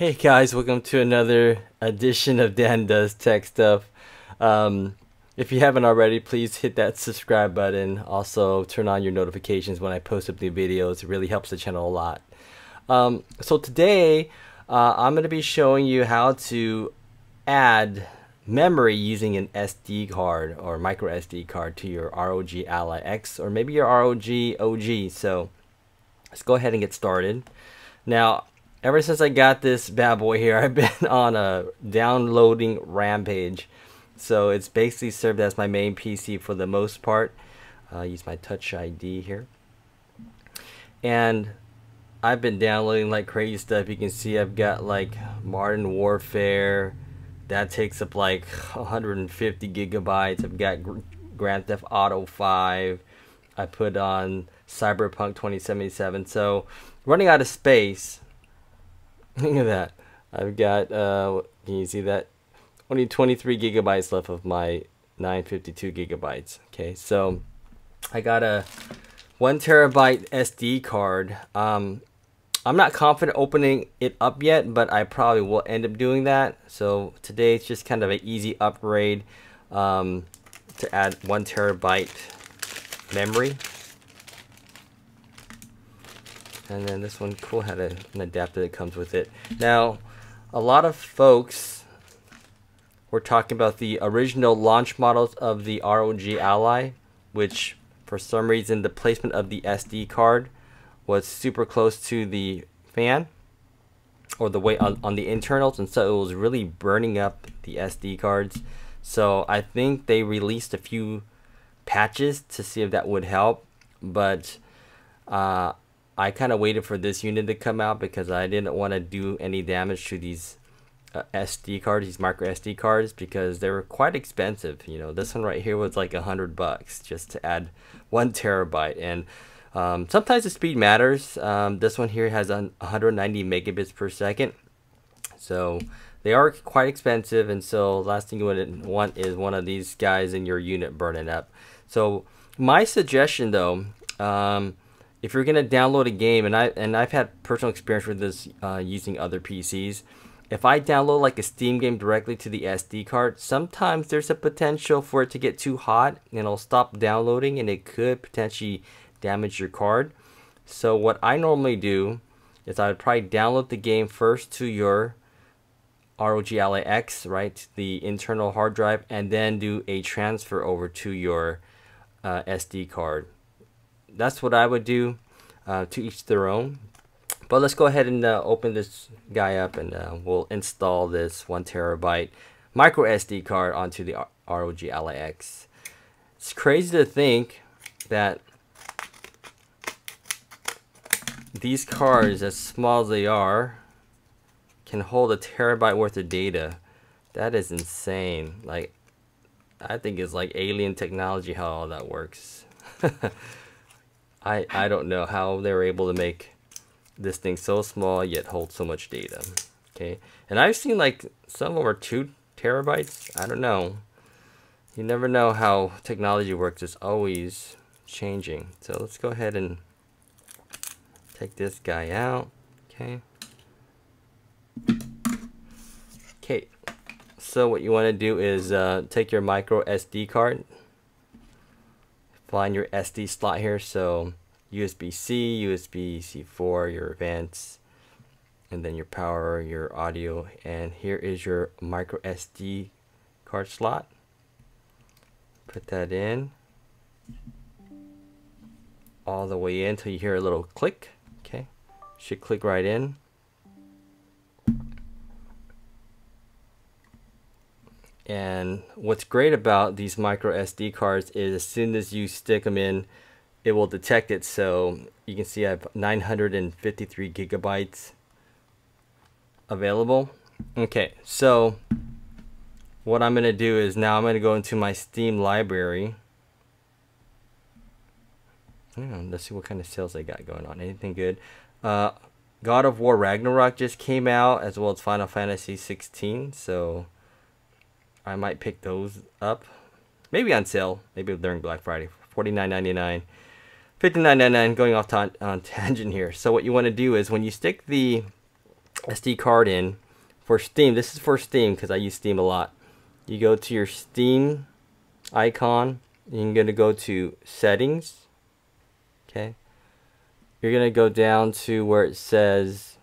Hey guys, welcome to another edition of Dan Does Tech Stuff. If you haven't already, please hit that subscribe button. Also, turn on your notifications when I post up new videos. It really helps the channel a lot. So today, I'm going to be showing you how to add memory using an SD card or micro SD card to your ROG Ally X or maybe your ROG OG. So let's go ahead and get started. Now, ever since I got this bad boy here, I've been on a downloading rampage. So it's basically served as my main PC for the most part. I use my Touch ID here. And I've been downloading like crazy stuff. You can see I've got like Modern Warfare. That takes up like 150 gigabytes. I've got Grand Theft Auto 5. I put on Cyberpunk 2077. So running out of space. Look at that. I've got, can you see that? Only 23 gigabytes left of my 952 gigabytes. Okay, so I got a 1 terabyte SD card. I'm not confident opening it up yet, but I probably will end up doing that. So today it's just kind of an easy upgrade to add 1 terabyte memory. And then this one, cool, had an adapter that comes with it. Now, a lot of folks were talking about the original launch models of the ROG Ally, which for some reason the placement of the SD card was super close to the fan or the way on the internals, and so it was really burning up the SD cards. So I think they released a few patches to see if that would help, but I kind of waited for this unit to come out because I didn't want to do any damage to these SD cards, these micro SD cards, because they were quite expensive. You know, this one right here was like $100 just to add 1 terabyte. And sometimes the speed matters. This one here has 190 megabits per second. So they are quite expensive. And so last thing you wouldn't want is one of these guys in your unit burning up. So my suggestion though, if you're gonna download a game, and I've had personal experience with this using other PCs, if I download like a Steam game directly to the SD card, sometimes there's a potential for it to get too hot and it'll stop downloading, and it could potentially damage your card. So what I normally do is I would probably download the game first to your ROG Ally X, right, the internal hard drive, and then do a transfer over to your SD card. That's what I would do. To each their own. But let's go ahead and open this guy up, and we'll install this 1 terabyte micro SD card onto the ROG Ally X. It's crazy to think that these cards, as small as they are, can hold 1 terabyte worth of data. That is insane. Like, I think it's like alien technology how all that works. I don't know how they were able to make this thing so small yet hold so much data. Okay, and I've seen like some over 2 terabytes. I don't know. You never know how technology works. It's always changing. So let's go ahead and take this guy out. Okay. Okay. So what you want to do is take your micro SD card. Find your SD slot here, so USB-C, USB-C4, your advanced, and then your power, your audio, and here is your micro SD card slot. Put that in all the way in till you hear a little click. Okay, should click right in. And what's great about these micro SD cards is as soon as you stick them in, it will detect it. So you can see I have 953 gigabytes available. Okay, so what I'm going to do is now I'm going to go into my Steam library. Let's see what kind of sales I got going on. Anything good? God of War Ragnarok just came out, as well as Final Fantasy 16. So I might pick those up, maybe on sale, maybe during Black Friday. $49.99, $59.99. Going off on tangent here. So what you want to do is when you stick the SD card in for Steam. This is for Steam because I use Steam a lot. You go to your Steam icon, and you're gonna go to settings. Okay, you're gonna go down to where it says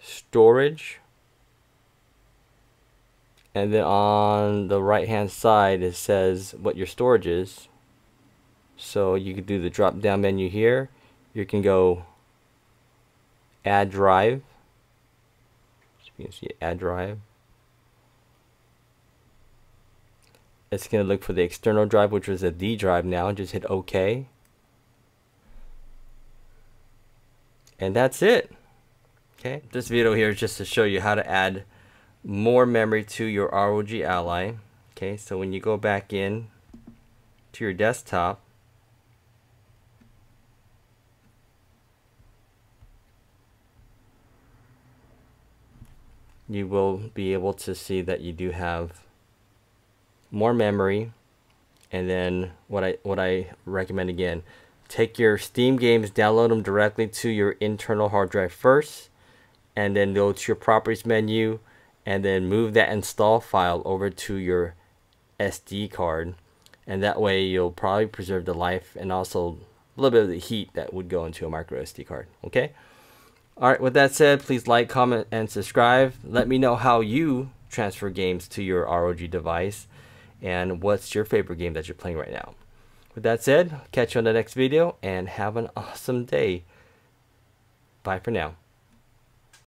storage, and then on the right hand side it says what your storage is. So you could do the drop down menu here. You can go add drive. So you can see add drive. It's going to look for the external drive, which was a D drive now. Just hit OK. And that's it. Okay. This video here is just to show you how to add more memory to your ROG Ally. Okay. So when you go back in to your desktop, you will be able to see that you do have more memory. And then what I recommend again, take your Steam games, download them directly to your internal hard drive first, and then go to your properties menu, and then move that install file over to your SD card, and that way you'll probably preserve the life and also a little bit of the heat that would go into a micro SD card. Okay, alright, with that said, please like, comment, and subscribe. Let me know how you transfer games to your ROG device. And what's your favorite game that you're playing right now? With that said, catch you on the next video and have an awesome day. Bye for now.